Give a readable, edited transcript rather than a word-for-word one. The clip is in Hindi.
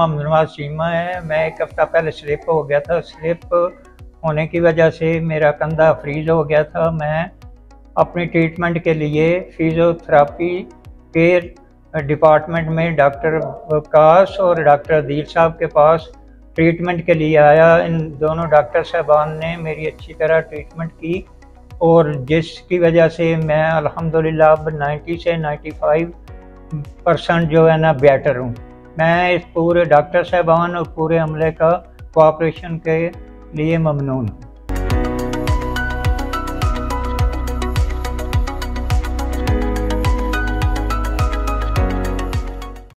मोहम्मद नवाज सीमा है। मैं एक हफ्ता पहले स्लिप हो गया था। स्लिप होने की वजह से मेरा कंधा फ्रीज हो गया था। मैं अपनी ट्रीटमेंट के लिए फिजियोथेरापी केयर डिपार्टमेंट में डॉक्टर वकास और डॉक्टर आदिल साहब के पास ट्रीटमेंट के लिए आया। इन दोनों डॉक्टर साहबान ने मेरी अच्छी तरह ट्रीटमेंट की और जिसकी वजह से मैं अल्हम्दुलिल्लाह अब 90 से 95% जो है ना बेटर हूँ। मैं इस पूरे डॉक्टर साहबान और पूरे अमले का कोऑपरेशन के लिए ममनून हूँ।